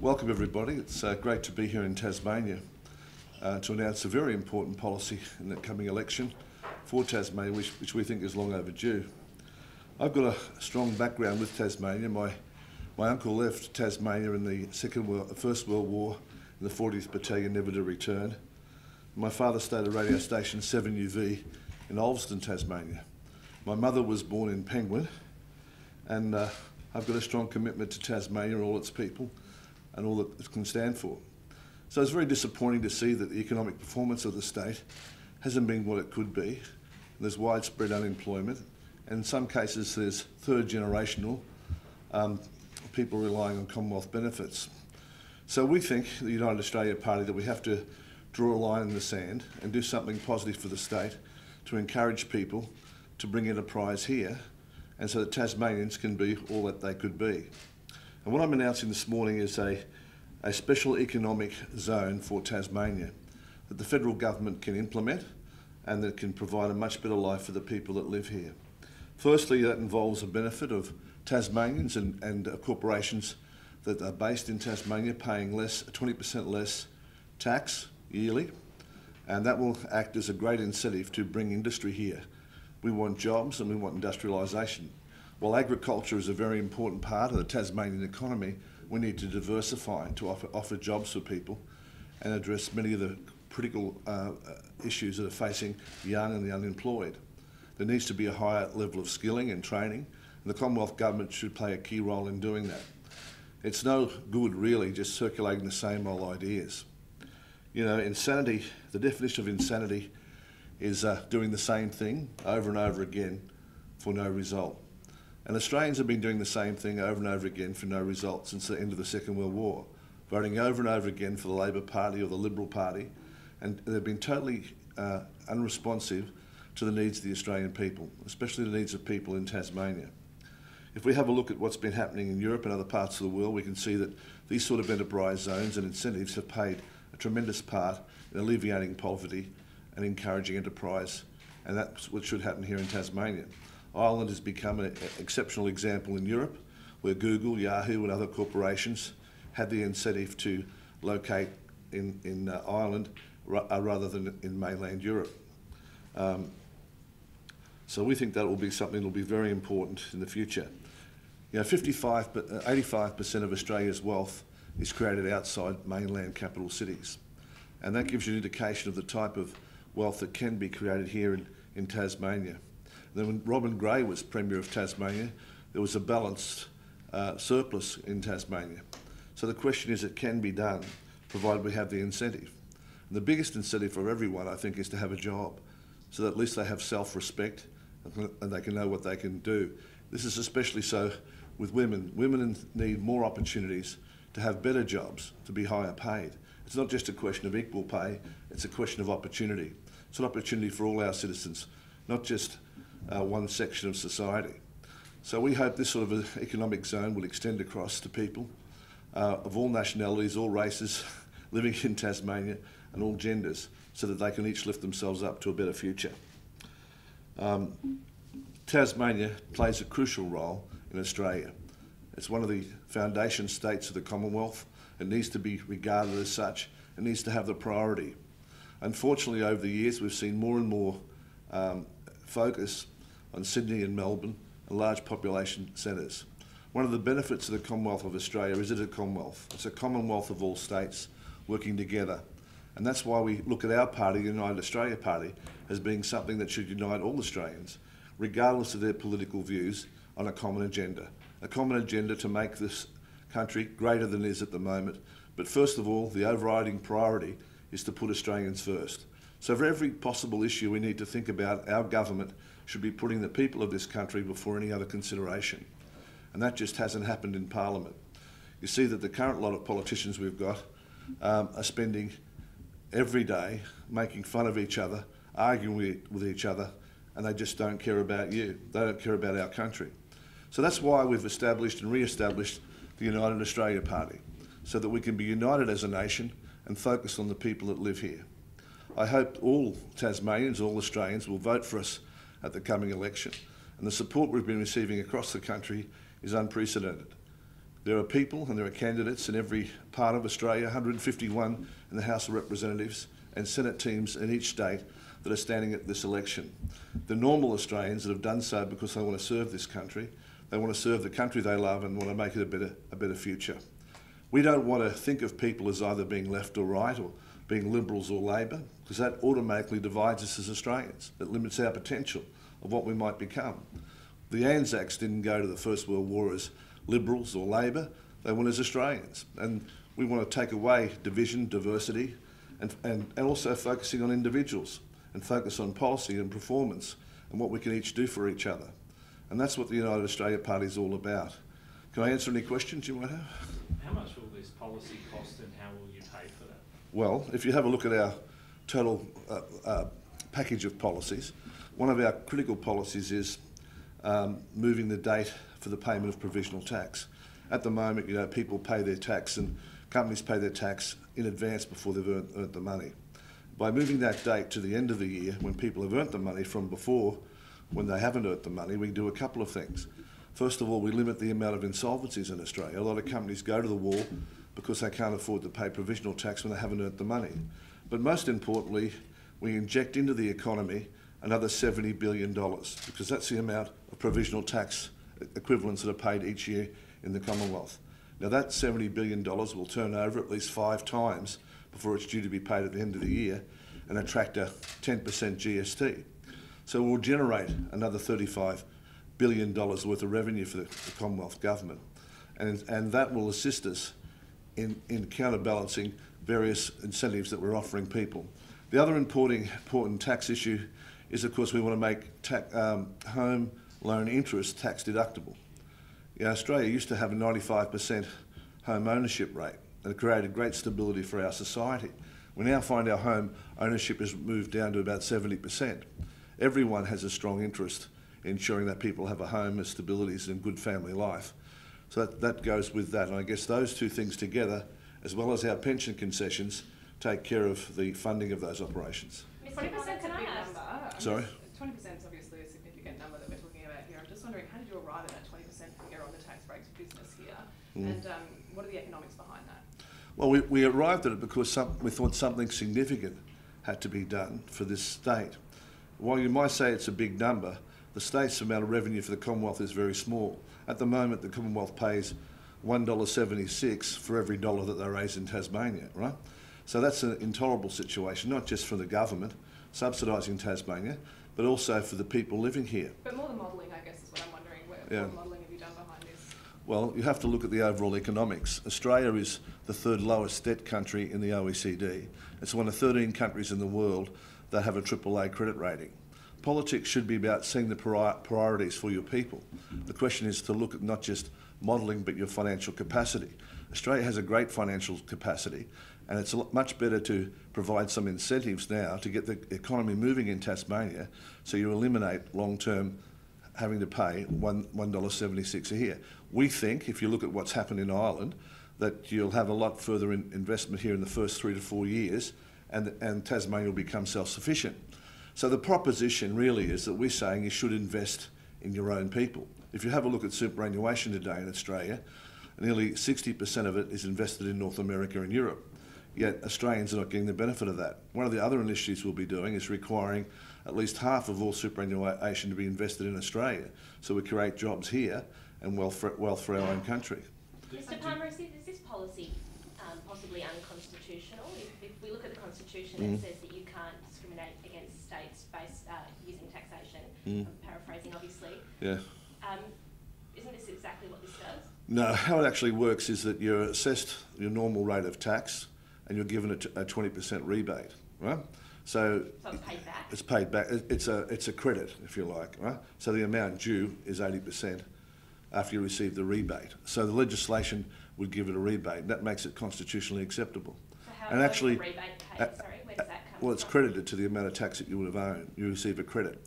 Welcome everybody. It's great to be here in Tasmania to announce a very important policy in the coming election for Tasmania, which we think is long overdue. I've got a strong background with Tasmania. My uncle left Tasmania in the First World War in the 40th Battalion, never to return. My father stayed at radio station 7UV in Ulverston, Tasmania. My mother was born in Penguin, and I've got a strong commitment to Tasmania and all its people and all that it can stand for. So it's very disappointing to see that the economic performance of the state hasn't been what it could be. There's widespread unemployment, and in some cases there's third-generational people relying on Commonwealth benefits. So we think, the United Australia Party, that we have to draw a line in the sand and do something positive for the state to encourage people to bring enterprise here, and so that Tasmanians can be all that they could be. And what I'm announcing this morning is a special economic zone for Tasmania that the federal government can implement and that can provide a much better life for the people that live here. Firstly, that involves a benefit of Tasmanians and corporations that are based in Tasmania paying less, 20% less tax yearly, and that will act as a great incentive to bring industry here. We want jobs and we want industrialisation. While agriculture is a very important part of the Tasmanian economy, we need to diversify to offer jobs for people and address many of the critical issues that are facing the young and the unemployed. There needs to be a higher level of skilling and training, and the Commonwealth Government should play a key role in doing that. It's no good really just circulating the same old ideas. You know, insanity, the definition of insanity is doing the same thing over and over again for no result. And Australians have been doing the same thing over and over again for no result since the end of the Second World War, voting over and over again for the Labor Party or the Liberal Party, and they've been totally unresponsive to the needs of the Australian people, especially the needs of people in Tasmania. If we have a look at what's been happening in Europe and other parts of the world, we can see that these sort of enterprise zones and incentives have played a tremendous part in alleviating poverty and encouraging enterprise, and that's what should happen here in Tasmania. Ireland has become an exceptional example in Europe, where Google, Yahoo and other corporations had the incentive to locate in Ireland rather than in mainland Europe. So we think that will be something that will be very important in the future. You know, 85% of Australia's wealth is created outside mainland capital cities, and that gives you an indication of the type of wealth that can be created here in Tasmania. Then when Robin Gray was Premier of Tasmania, there was a balanced surplus in Tasmania. So the question is, it can be done, provided we have the incentive. And the biggest incentive for everyone, I think, is to have a job, so that at least they have self-respect and they can know what they can do. This is especially so with women. Women need more opportunities to have better jobs, to be higher paid. It's not just a question of equal pay, it's a question of opportunity. It's an opportunity for all our citizens, not just one section of society. So we hope this sort of economic zone will extend across to people of all nationalities, all races living in Tasmania, and all genders, so that they can each lift themselves up to a better future. Tasmania plays a crucial role in Australia. It's one of the foundation states of the Commonwealth. It needs to be regarded as such. It needs to have the priority. Unfortunately, over the years, we've seen more and more focus on Sydney and Melbourne and large population centres. One of the benefits of the Commonwealth of Australia is it's a Commonwealth. It's a Commonwealth of all states working together. And that's why we look at our party, the United Australia Party, as being something that should unite all Australians, regardless of their political views, on a common agenda to make this country greater than it is at the moment. But first of all, the overriding priority is to put Australians first. So for every possible issue, we need to think about our government should be putting the people of this country before any other consideration. And that just hasn't happened in Parliament. You see that the current lot of politicians we've got are spending every day making fun of each other, arguing with each other, and they just don't care about you. They don't care about our country. So that's why we've established and re-established the United Australia Party, so that we can be united as a nation and focus on the people that live here. I hope all Tasmanians, all Australians, will vote for us at the coming election, and the support we've been receiving across the country is unprecedented. There are people and there are candidates in every part of Australia, 151 in the House of Representatives and Senate teams in each state that are standing at this election. The normal Australians that have done so because they want to serve this country, they want to serve the country they love and want to make it a better future. We don't want to think of people as either being left or right or being Liberals or Labor, because that automatically divides us as Australians. It limits our potential of what we might become. The Anzacs didn't go to the First World War as Liberals or Labor, they went as Australians. And we want to take away division, diversity, and also focusing on individuals and focus on policy and performance and what we can each do for each other. And that's what the United Australia Party is all about. Can I answer any questions you might have? How much will this policy cost and how will you pay for that? Well, if you have a look at our total package of policies, one of our critical policies is moving the date for the payment of provisional tax. At the moment, you know, people pay their tax and companies pay their tax in advance before they've earned the money. By moving that date to the end of the year, when people have earned the money from before, when they haven't earned the money, we do a couple of things. First of all, we limit the amount of insolvencies in Australia. A lot of companies go to the wall because they can't afford to pay provisional tax when they haven't earned the money. But most importantly, we inject into the economy another $70 billion, because that's the amount of provisional tax equivalents that are paid each year in the Commonwealth. Now that $70 billion will turn over at least 5 times before it's due to be paid at the end of the year and attract a 10% GST. So we'll generate another $35 billion worth of revenue for the Commonwealth Government. And that will assist us in counterbalancing various incentives that we're offering people. The other important tax issue is, of course, we want to make home loan interest tax deductible. You know, Australia used to have a 95% home ownership rate, and it created great stability for our society. We now find our home ownership has moved down to about 70%. Everyone has a strong interest in ensuring that people have a home, as stabilities, and good family life. So that goes with that, and I guess those two things together, as well as our pension concessions, take care of the funding of those operations. 20%, can I ask? Sorry? 20% is obviously a significant number that we're talking about here. I'm just wondering, how did you arrive at that 20% figure on the tax breaks for business here? Mm. And what are the economics behind that? Well, we arrived at it because we thought something significant had to be done for this state. While you might say it's a big number, the state's amount of revenue for the Commonwealth is very small. At the moment, the Commonwealth pays $1.76 for every dollar that they raise in Tasmania, right? So that's an intolerable situation, not just for the government subsidising Tasmania, but also for the people living here. But more the modelling, I guess, is what I'm wondering. What modelling have you done behind this? Well, you have to look at the overall economics. Australia is the 3rd lowest debt country in the OECD. It's one of 13 countries in the world that have a AAA credit rating. Politics should be about seeing the priorities for your people. The question is to look at not just modelling, but your financial capacity. Australia has a great financial capacity, and it's much better to provide some incentives now to get the economy moving in Tasmania, so you eliminate long-term having to pay $1.76 a year. We think, if you look at what's happened in Ireland, that you'll have a lot further investment here in the first 3 to 4 years, and Tasmania will become self-sufficient. So the proposition really is that we're saying you should invest in your own people. If you have a look at superannuation today in Australia, nearly 60% of it is invested in North America and Europe. Yet Australians are not getting the benefit of that. One of the other initiatives we'll be doing is requiring at least half of all superannuation to be invested in Australia, so we create jobs here and wealth for our own country. Mr. Palmer, is this policy possibly unconstitutional? If we look at the Constitution, it says that you can't discriminate against states based using taxation. I'm paraphrasing, obviously. Yeah. Isn't this exactly what this does? No, how it actually works is that you're assessed your normal rate of tax, and you're given a 20% rebate, right? So it's paid back. It's paid back. It's a credit, if you like, right? So the amount due is 80% after you receive the rebate. So the legislation would give it a rebate, and that makes it constitutionally acceptable. So how and actually, the rebate paid? Sorry, where does that come from? Well, it's credited to the amount of tax that you would have owned. You receive a credit.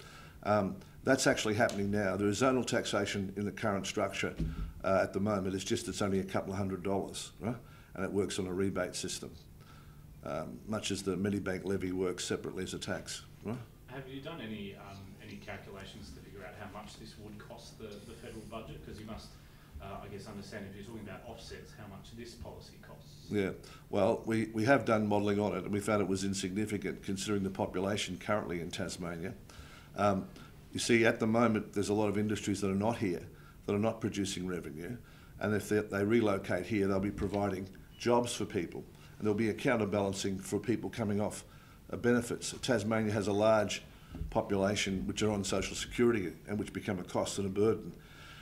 That's actually happening now. The zonal taxation in the current structure at the moment is just it's only a couple of $100, right? And it works on a rebate system. Much as the Medibank levy works separately as a tax. Right? Have you done any calculations to figure out how much this would cost the federal budget? Because you must I guess, understand if you're talking about offsets, how much this policy costs. Yeah, well, we have done modelling on it, and we found it was insignificant considering the population currently in Tasmania. You see, at the moment, there's a lot of industries that are not here, that are not producing revenue, and if they relocate here, they'll be providing jobs for people, and there'll be a counterbalancing for people coming off benefits. Tasmania has a large population which are on social security and which become a cost and a burden.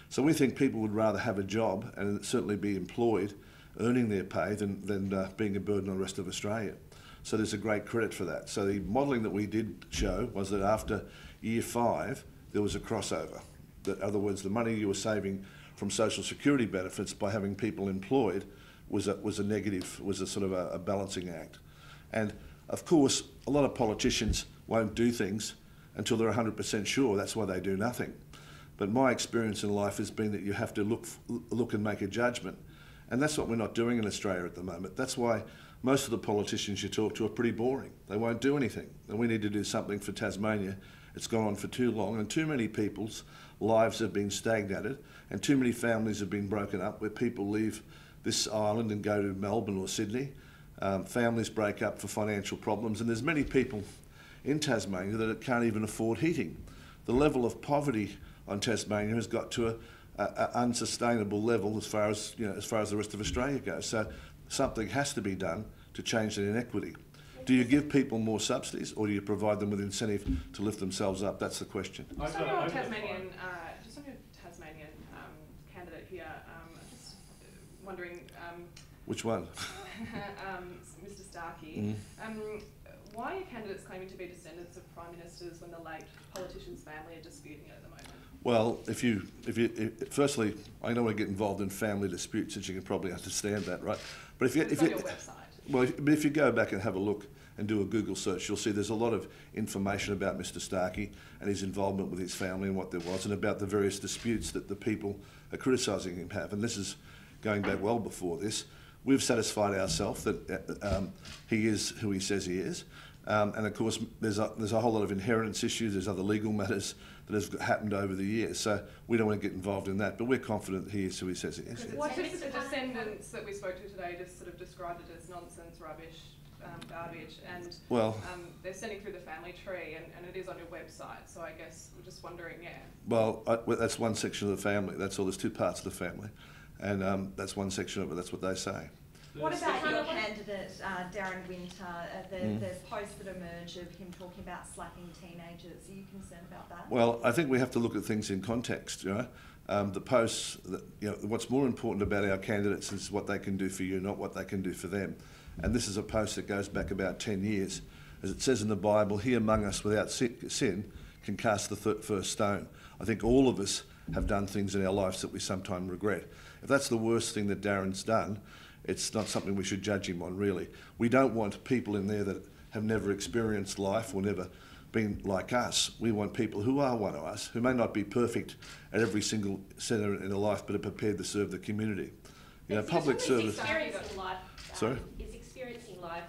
So we think people would rather have a job and certainly be employed, earning their pay, than being a burden on the rest of Australia. So there's a great credit for that. So the modelling that we did show was that after year 5, there was a crossover. That, in other words, the money you were saving from social security benefits by having people employed was a negative, was a sort of a balancing act. And of course, a lot of politicians won't do things until they're 100% sure. That's why they do nothing. But my experience in life has been that you have to look and make a judgment. And that's what we're not doing in Australia at the moment. That's why most of the politicians you talk to are pretty boring. They won't do anything. And we need to do something for Tasmania. It's gone on for too long, and too many people's lives have been stagnated, and too many families have been broken up, where people leave this island and go to Melbourne or Sydney. Families break up for financial problems, and there's many people in Tasmania that can't even afford heating. The level of poverty on Tasmania has got to an unsustainable level as far as, you know, as far as the rest of Australia goes. So something has to be done to change that inequity. Do you give people more subsidies, or do you provide them with incentive to lift themselves up? That's the question. Just on your Tasmanian, candidate here, I'm just wondering. Which one? Mr. Starkey. Mm. Why are candidates claiming to be descendants of prime ministers when the late politician's family are disputing it at the moment? Well, firstly, I don't want to get involved in family disputes, as you can probably understand that, right? But if you on your website. Well, if you go back and have a look and do a Google search, you'll see there's a lot of information about Mr. Starkey and his involvement with his family and what there was, and about the various disputes that the people are criticising him have. And this is going back well before this. We've satisfied ourselves that he is who he says he is. And of course, there's a whole lot of inheritance issues, there's other legal matters that have happened over the years, so we don't want to get involved in that, but we're confident that he is who he says he is. What is the descendants that we spoke to today just sort of described it as nonsense, rubbish, garbage, and well, they're sending through the family tree, and it is on your website, so I guess we're just wondering, yeah. Well, that's one section of the family, that's all, there's two parts of the family, and that's one section of it, that's what they say. What about your candidate, Darren Winter, the post that emerged of him talking about slapping teenagers? Are you concerned about that? Well, I think we have to look at things in context, you know. The posts, what's more important about our candidates is what they can do for you, not what they can do for them. And this is a post that goes back about 10 years. As it says in the Bible, he among us without sin can cast the first stone. I think all of us have done things in our lives that we sometimes regret. If that's the worst thing that Darren's done, it's not something we should judge him on, really. We don't want people in there that have never experienced life or never been like us. We want people who are one of us, who may not be perfect at every single centre in their life, but are prepared to serve the community. You know, public service. Sorry? Is experiencing life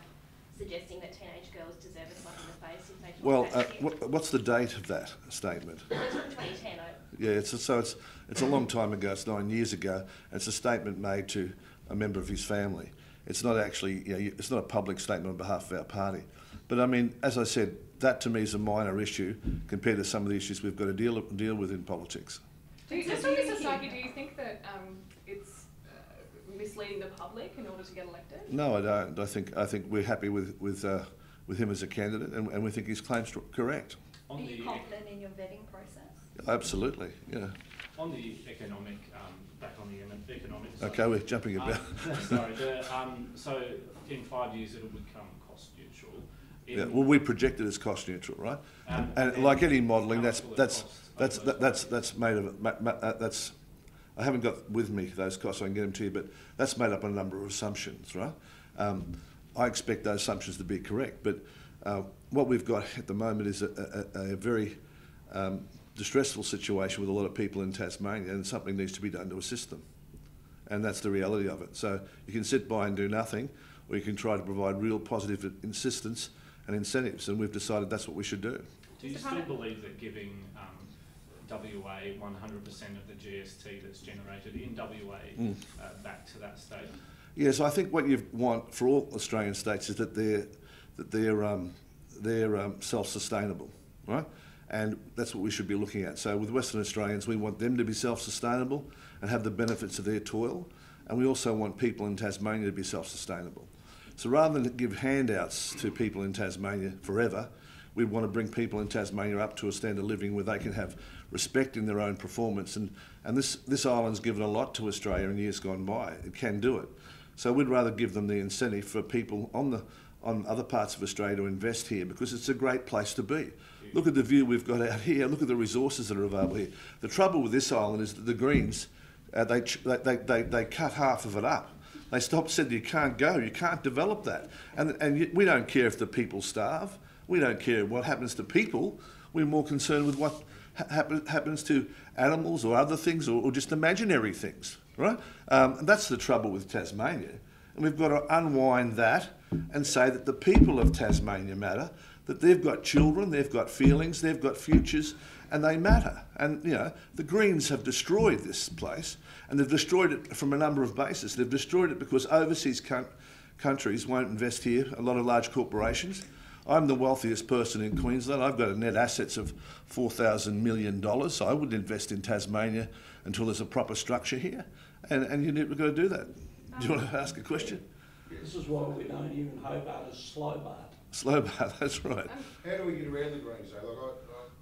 suggesting that teenage girls deserve a slap in the face if they what's the date of that statement? 2010. Yeah, it's a long time ago. It's 9 years ago. It's a statement made to a member of his family. It's not actually, it's not a public statement on behalf of our party. But I mean, as I said, that to me is a minor issue compared to some of the issues we've got to deal with in politics. Just on Mr. Starkey, do you think that it's misleading the public in order to get elected? No, I don't. I think we're happy with him as a candidate, and we think his claims are correct. Are you confident in your vetting process? Absolutely, yeah. On the economic, back on the economic side. Okay, we're jumping about. Sorry, so in 5 years it would become cost neutral. Well, we project it as cost neutral, right? And like any modelling, that's made of that's. I haven't got with me those costs. I can get them to you, but that's made up on a number of assumptions, right? I expect those assumptions to be correct, but what we've got at the moment is a very distressful situation with a lot of people in Tasmania, and something needs to be done to assist them. And that's the reality of it. So you can sit by and do nothing, or you can try to provide real positive assistance and incentives, and we've decided that's what we should do. Do you still believe that giving WA 100% of the GST that's generated in WA back to that state? Yes, I think what you want for all Australian states is that they're self-sustainable, right? And that's what we should be looking at. So with Western Australians, we want them to be self-sustainable and have the benefits of their toil, and we also want people in Tasmania to be self-sustainable. So rather than give handouts to people in Tasmania forever, we want to bring people in Tasmania up to a standard of living where they can have respect in their own performance. And this island's given a lot to Australia in years gone by. It can do it. So we'd rather give them the incentive for people on other parts of Australia to invest here, because it's a great place to be. Look at the view we've got out here. Look at the resources that are available here. The trouble with this island is that the Greens, they cut half of it up. They stopped, said you can't go, you can't develop that. And we don't care if the people starve. We don't care what happens to people. We're more concerned with what happens to animals or other things, or just imaginary things, right? And that's the trouble with Tasmania. And we've got to unwind that and say that the people of Tasmania matter, that they've got children, they've got feelings, they've got futures, and they matter. And, you know, the Greens have destroyed this place, and they've destroyed it from a number of bases. They've destroyed it because overseas countries won't invest here, a lot of large corporations. I'm the wealthiest person in Queensland. I've got a net assets of $4,000 million, so I wouldn't invest in Tasmania until there's a proper structure here. And you've got to do that. Do you want to ask a question? This is why we know here in Hobart as Slowbart. Slowbart, that's right. How do we get around the Greens, though?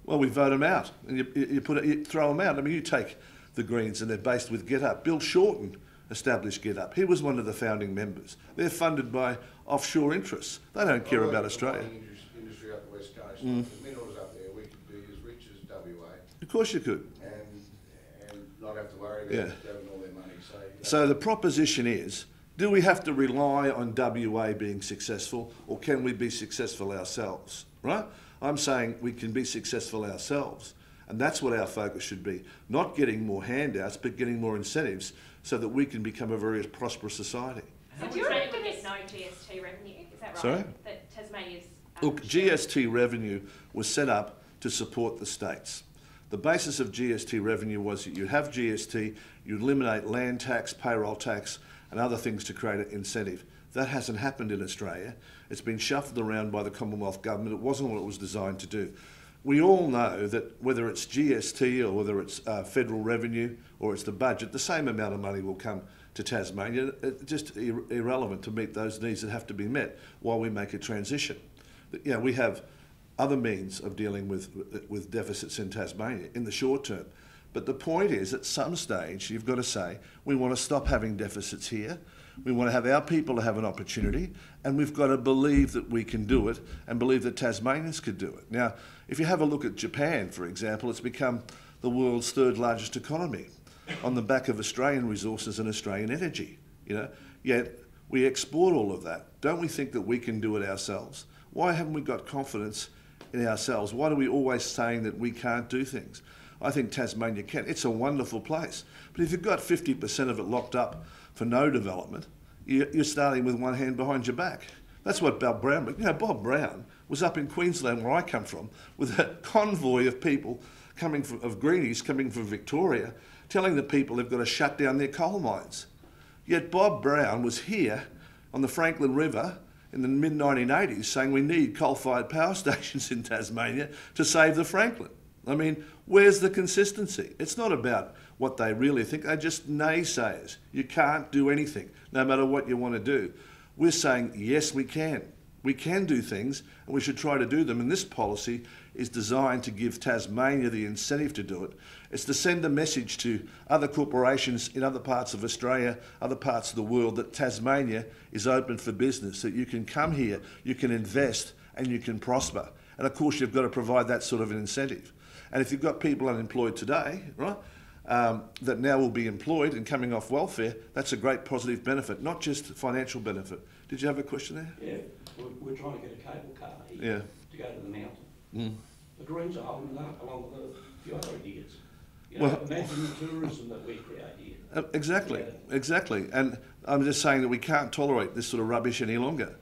Well, we vote them out, and you throw them out. I mean, you take the Greens, and they're based with GetUp. Bill Shorten established GetUp. He was one of the founding members. They're funded by offshore interests. They don't care about Australia. Industry up the West Coast. The minerals up there, we could be as rich as WA. Of course you could. And not have to worry about having all their money. So the proposition is, do we have to rely on WA being successful, or can we be successful ourselves, right? I'm saying we can be successful ourselves, and that's what our focus should be. Not getting more handouts, but getting more incentives so that we can become a very prosperous society. So do you reckon there's no GST revenue? Is that right? Sorry? That Tasmania's... Look, GST revenue was set up to support the states. The basis of GST revenue was that you'd have GST, you'd eliminate land tax, payroll tax, and other things to create an incentive. That hasn't happened in Australia. It's been shuffled around by the Commonwealth Government. It wasn't what it was designed to do. We all know that whether it's GST or whether it's federal revenue or it's the budget, the same amount of money will come to Tasmania. It's just irrelevant to meet those needs that have to be met while we make a transition. But, you know, we have other means of dealing with deficits in Tasmania in the short term. But the point is, at some stage, you've got to say, we want to stop having deficits here. We want to have our people to have an opportunity, and we've got to believe that we can do it and believe that Tasmanians could do it. Now, if you have a look at Japan, for example, it's become the world's third largest economy on the back of Australian resources and Australian energy, you know, yet we export all of that. Don't we think that we can do it ourselves? Why haven't we got confidence in ourselves? Why are we always saying that we can't do things? I think Tasmania can. It's a wonderful place. But if you've got 50% of it locked up for no development, you're starting with one hand behind your back. That's what Bob Brown, you know, Bob Brown was up in Queensland, where I come from, with a convoy of people coming from, of greenies coming from Victoria, telling the people they've got to shut down their coal mines. Yet Bob Brown was here on the Franklin River in the mid-1980s saying we need coal-fired power stations in Tasmania to save the Franklin. I mean, where's the consistency? It's not about what they really think. They're just naysayers. You can't do anything, no matter what you want to do. We're saying, yes, we can. We can do things, and we should try to do them. And this policy is designed to give Tasmania the incentive to do it. It's to send a message to other corporations in other parts of Australia, other parts of the world, that Tasmania is open for business, that you can come here, you can invest, and you can prosper. And of course, you've got to provide that sort of an incentive. And if you've got people unemployed today, right, that now will be employed and coming off welfare, that's a great positive benefit, not just financial benefit. Did you have a question there? Yeah, we're trying to get a cable car here to go to the mountain. The Greens are holding it up along with the other ideas. You know, well, imagine the tourism that we create here. Exactly, exactly. And I'm just saying that we can't tolerate this sort of rubbish any longer.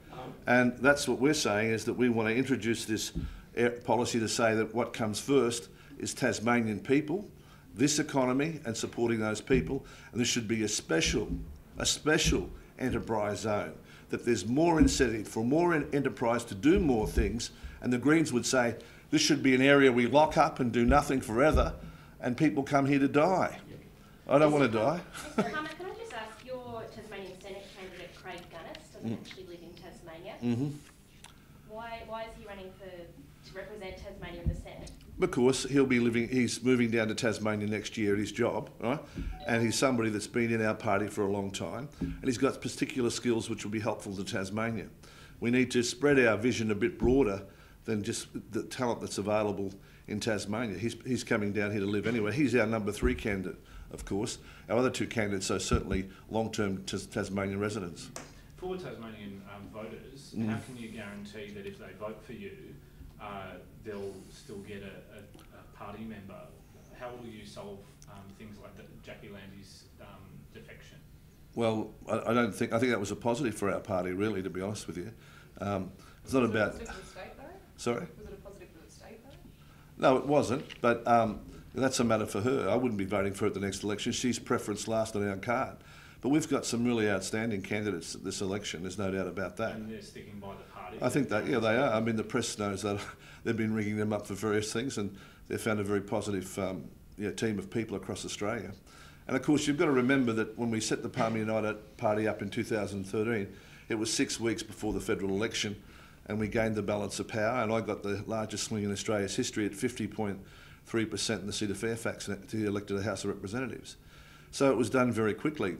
And that's what we're saying, is that we want to introduce this policy to say that what comes first is Tasmanian people, this economy, and supporting those people. And this should be a special enterprise zone, that there's more incentive for more enterprise to do more things. And the Greens would say, this should be an area we lock up and do nothing forever, and people come here to die. I don't want to die. Mr. Palmer, can I just ask, your Tasmanian Senate candidate, Craig Gunness, doesn't actually live in Tasmania. Why is he running to represent Tasmania in the Senate? Because he's moving down to Tasmania next year at his job, right? And he's somebody that's been in our party for a long time, and he's got particular skills which will be helpful to Tasmania. We need to spread our vision a bit broader than just the talent that's available in Tasmania. He's coming down here to live anyway. He's our #3 candidate, of course. Our other two candidates are certainly long-term Tasmanian residents. For Tasmanian voters, how can you guarantee that if they vote for you, they'll still get a party member? How will you solve things like Jackie Landy's defection? Well, I think that was a positive for our party, really, to be honest with you. It's not about... Sorry? Was it a positive for the state, though? No, it wasn't, but that's a matter for her. I wouldn't be voting for her at the next election. She's preference last on our card. But we've got some really outstanding candidates at this election, there's no doubt about that. And they're sticking by the party? I think that, yeah, they are. I mean, the press knows that. They've been ringing them up for various things, and they've found a very positive team of people across Australia. And of course, you've got to remember that when we set the Palmer United Party up in 2013, it was 6 weeks before the federal election, and we gained the balance of power, and I got the largest swing in Australia's history at 50.3% in the seat of Fairfax to be elected to the House of Representatives. So it was done very quickly.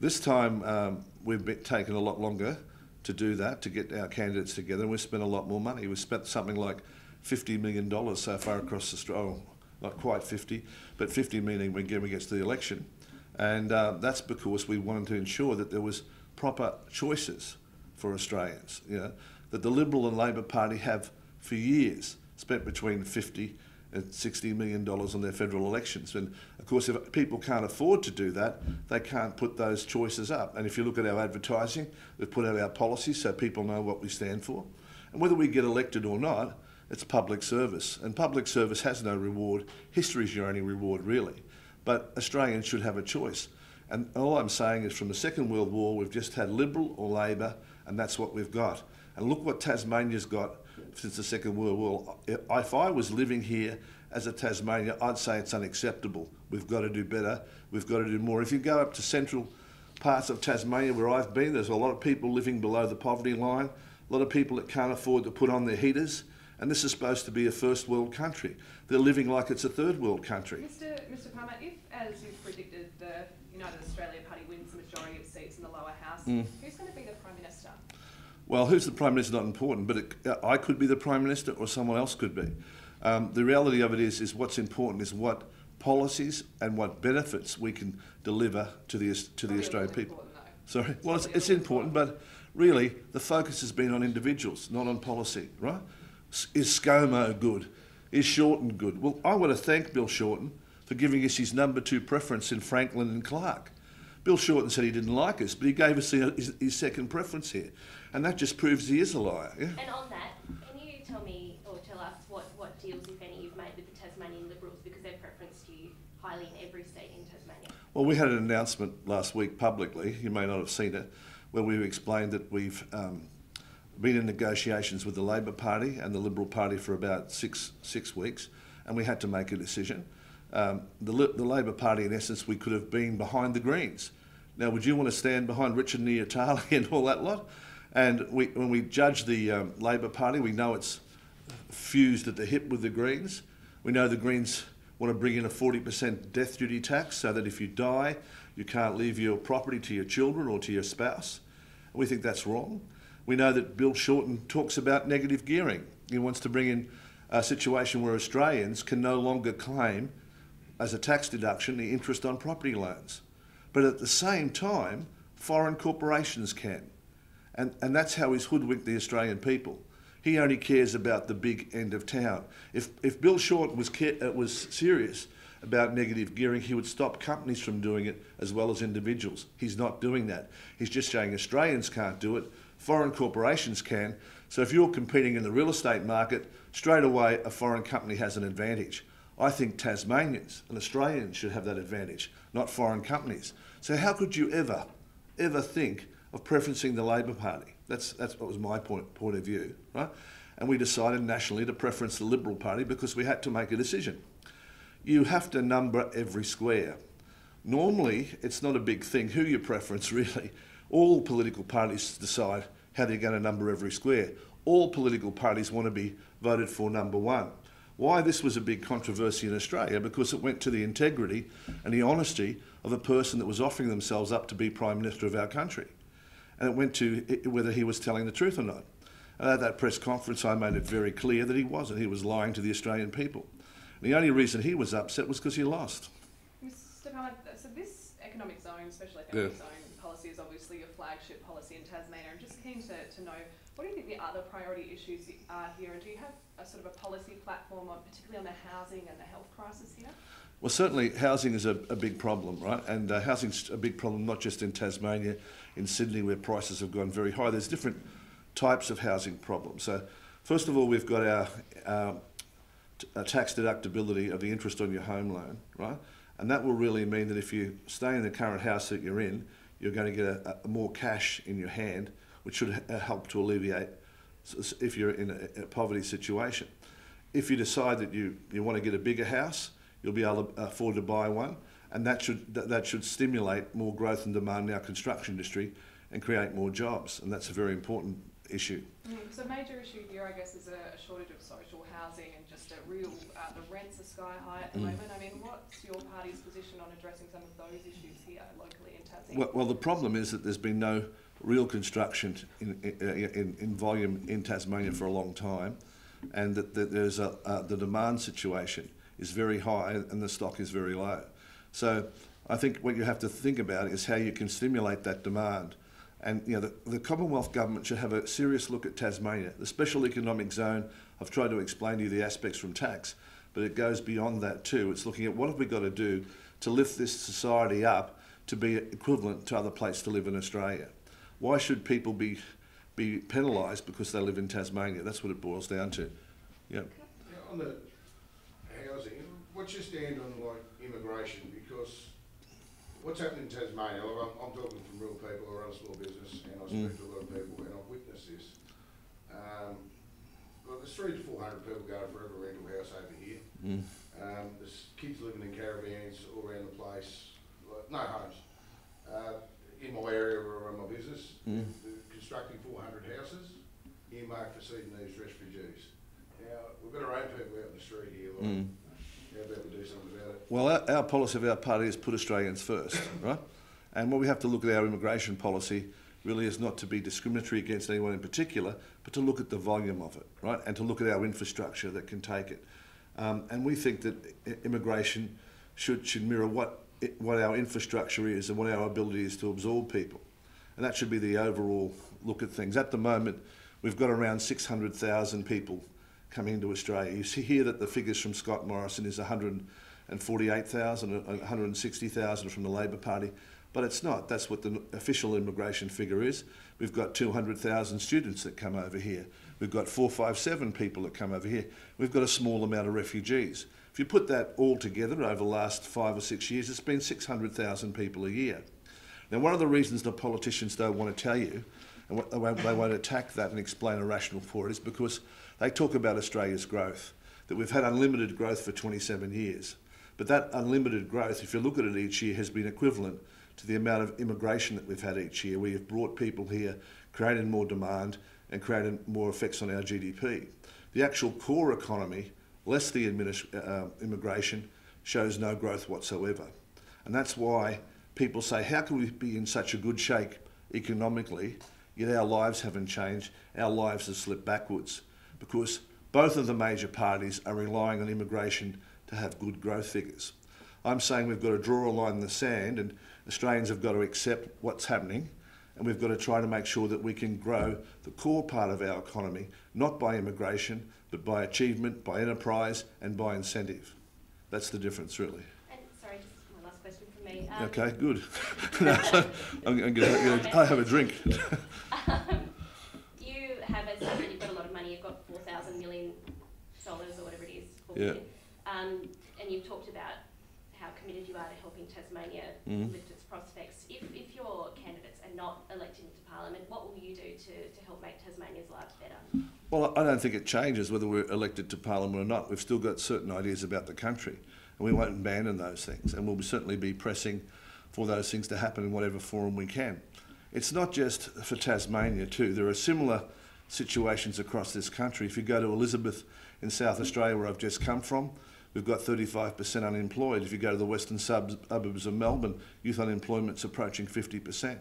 This time we've taken a lot longer to do that, to get our candidates together, and we've spent a lot more money. We've spent something like $50 million so far across Australia, not quite 50, but 50 meaning when we get to the election. And that's because we wanted to ensure that there was proper choices for Australians, you know, that the Liberal and Labor Party have for years spent between $50 and $60 million on their federal elections. And of course, if people can't afford to do that, they can't put those choices up. And if you look at our advertising, we've put out our policies so people know what we stand for. And whether we get elected or not, it's public service. And public service has no reward. History's your only reward, really. But Australians should have a choice. And all I'm saying is from the Second World War, we've just had Liberal or Labor, and that's what we've got. And look what Tasmania's got since the Second World War. If I was living here as a Tasmanian, I'd say it's unacceptable. We've got to do better. We've got to do more. If you go up to central parts of Tasmania where I've been, there's a lot of people living below the poverty line, a lot of people that can't afford to put on their heaters, and this is supposed to be a first world country. They're living like it's a third world country. Mr. Palmer, if, as you've predicted, the United Australia Party wins the majority of seats in the lower house, who's going to be the Prime Minister? Well, who's the Prime Minister is not important, but I could be the Prime Minister or someone else could be. The reality of it is what's important is what policies and what benefits we can deliver to the Australian people. Sorry? Well, it's important, but really the focus has been on individuals, not on policy, right? Is ScoMo good? Is Shorten good? Well, I want to thank Bill Shorten for giving us his #2 preference in Franklin and Clark. Bill Shorten said he didn't like us, but he gave us his second preference here. And that just proves he is a liar. Yeah? And on that, can you tell me or tell us what deals, if any, you've made with the Tasmanian Liberals, because they've preferenced you highly in every state in Tasmania? Well, we had an announcement last week publicly, you may not have seen it, where we explained that we've been in negotiations with the Labor Party and the Liberal Party for about six weeks, and we had to make a decision. The Labor Party, in essence, we could have been behind the Greens. Now, would you want to stand behind Richard Niatali and all that lot? And when we judge the Labor Party, we know it's fused at the hip with the Greens. We know the Greens want to bring in a 40% death duty tax so that if you die, you can't leave your property to your children or to your spouse. We think that's wrong. We know that Bill Shorten talks about negative gearing. He wants to bring in a situation where Australians can no longer claim as a tax deduction the interest on property loans. But at the same time, foreign corporations can. And that's how he's hoodwinked the Australian people. He only cares about the big end of town. If Bill Shorten was serious about negative gearing, he would stop companies from doing it as well as individuals. He's not doing that. He's just saying Australians can't do it, foreign corporations can. So if you're competing in the real estate market, straight away a foreign company has an advantage. I think Tasmanians and Australians should have that advantage, not foreign companies. So how could you ever, ever think of preferencing the Labor Party? That's what was my point of view, right? And we decided nationally to preference the Liberal Party because we had to make a decision. You have to number every square. Normally, it's not a big thing who you preference, really. All political parties decide how they're going to number every square. All political parties want to be voted for number one. Why this was a big controversy in Australia, because it went to the integrity and the honesty of a person that was offering themselves up to be Prime Minister of our country. And it went to whether he was telling the truth or not. And at that press conference, I made it very clear that he wasn't. He was lying to the Australian people. And the only reason he was upset was because he lost. Mr. Palmer, so this economic zone, special economic zone policy, is obviously your flagship policy in Tasmania. I'm just keen to know, what do you think the other priority issues are here? And do you have a sort of a policy platform, on, particularly on the housing and the health crisis here? Well, certainly housing is a big problem, right? And housing's a big problem not just in Tasmania, in Sydney where prices have gone very high. There's different types of housing problems. So first of all, we've got our tax deductibility of the interest on your home loan, right? And that will really mean that if you stay in the current house that you're in, you're going to get a more cash in your hand, which should help to alleviate if you're in a poverty situation. If you decide that you want to get a bigger house, you'll be able to afford to buy one, and that should stimulate more growth and demand in our construction industry and create more jobs, and that's a very important issue. So a major issue here, I guess, is a shortage of social housing and just a real, the rents are sky high at the moment. I mean, what's your party's position on addressing some of those issues here locally in Tassie? Well, the problem is that there's been no real construction in volume in Tasmania for a long time, and that there's the demand situation is very high and the stock is very low. So I think what you have to think about is how you can stimulate that demand. And you know, the Commonwealth Government should have a serious look at Tasmania. The Special Economic Zone, I've tried to explain to you the aspects from tax, but it goes beyond that too. It's looking at what have we got to do to lift this society up to be equivalent to other places to live in Australia. Why should people be penalised because they live in Tasmania? That's what it boils down to. Yeah. Yeah, on the housing, what's your stand on like immigration? Because what's happened in Tasmania, I'm talking from real people who run small business, and I speak to a lot of people, and I've witnessed this. Well, there's 300 to 400 people going for every rental house over here. There's kids living in caravans all around the place, like, no homes. In my area where I run my business, they're constructing 400 houses earmarked for Sudanese refugees. Now, we've got our own people out in the street here. Like, how about we do something about it? Well, our policy of our party is put Australians first, right? And what we have to look at our immigration policy really is not to be discriminatory against anyone in particular, but to look at the volume of it, right? And to look at our infrastructure that can take it. And we think that immigration should mirror what our infrastructure is and what our ability is to absorb people. And that should be the overall look at things. At the moment, we've got around 600,000 people coming into Australia. You see here that the figures from Scott Morrison is 148,000 and 160,000 from the Labor Party, but it's not. That's what the official immigration figure is. We've got 200,000 students that come over here. We've got 457 people that come over here. We've got a small amount of refugees. If you put that all together over the last 5 or 6 years, it's been 600,000 people a year. Now, one of the reasons the politicians don't want to tell you, and they won't attack that and explain a rationale for it, is because they talk about Australia's growth, that we've had unlimited growth for 27 years. But that unlimited growth, if you look at it each year, has been equivalent to the amount of immigration that we've had each year. We have brought people here, created more demand, and created more effects on our GDP. The actual core economy, less the immigration, shows no growth whatsoever. And that's why people say, how can we be in such a good shape economically, yet our lives haven't changed, our lives have slipped backwards? Because both of the major parties are relying on immigration to have good growth figures. I'm saying we've got to draw a line in the sand, and Australians have got to accept what's happening, and we've got to try to make sure that we can grow the core part of our economy, not by immigration, but by achievement, by enterprise, and by incentive. That's the difference, really. And sorry, just my last question for me. Okay, good. I have a drink. You have a salary, you've got a lot of money, you've got $4,000 million or whatever it is. Yeah. lift its prospects. If your candidates are not elected into Parliament, what will you do to help make Tasmania's lives better? Well, I don't think it changes whether we're elected to Parliament or not. We've still got certain ideas about the country, and we won't abandon those things, and we'll certainly be pressing for those things to happen in whatever forum we can. It's not just for Tasmania too. There are similar situations across this country. If you go to Elizabeth in South Australia, where I've just come from, we've got 35% unemployed. If you go to the western suburbs of Melbourne, youth unemployment's approaching 50%.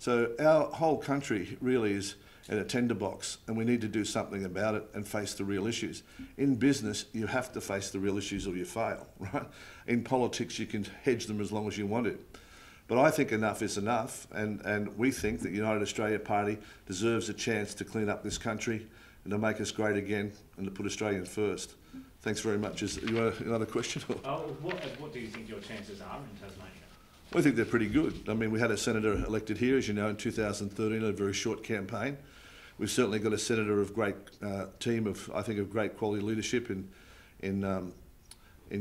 So our whole country really is in a tinderbox, and we need to do something about it and face the real issues. In business, you have to face the real issues or you fail, right? In politics, you can hedge them as long as you want to. But I think enough is enough, and we think that the United Australia Party deserves a chance to clean up this country and to make us great again and to put Australians first. Thanks very much. Is you want another question? What do you think your chances are in Tasmania? Well, I think they're pretty good. I mean, we had a senator elected here, as you know, in 2013, a very short campaign. We've certainly got a senator of great team of, I think, of great quality leadership in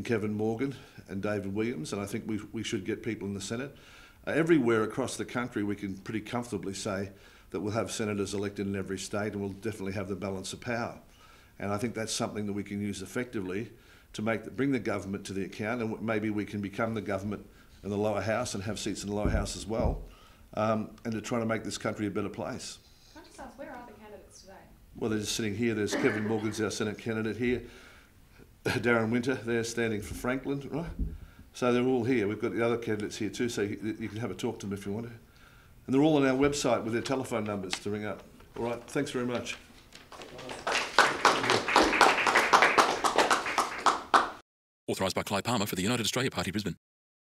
Kevin Morgan and David Williams, and I think we should get people in the Senate. Everywhere across the country we can pretty comfortably say that we'll have senators elected in every state, and we'll definitely have the balance of power. And I think that's something that we can use effectively to bring the government to the account, and maybe we can become the government in the lower house and have seats in the lower house as well, and to try to make this country a better place. Can I just ask, where are the candidates today? Well, they're just sitting here. There's Kevin Morgan's our Senate candidate here. Darren Winter, they're standing for Franklin, right? So they're all here. We've got the other candidates here too, so you can have a talk to them if you want to. And they're all on our website with their telephone numbers to ring up. All right, thanks very much. Authorised by Clive Palmer for the United Australia Party, Brisbane.